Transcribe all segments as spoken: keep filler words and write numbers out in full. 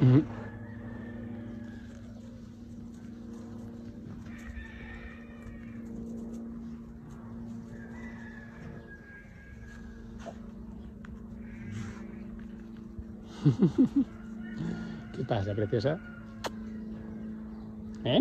Uh-huh. ¿Qué pasa, preciosa? ¿Eh?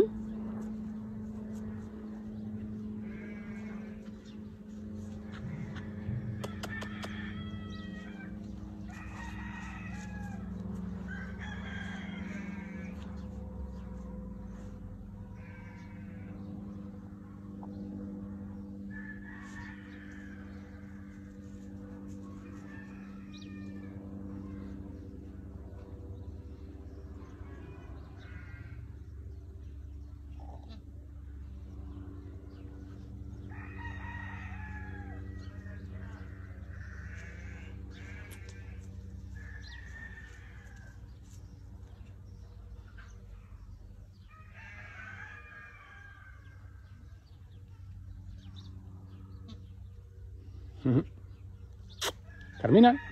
Carmina.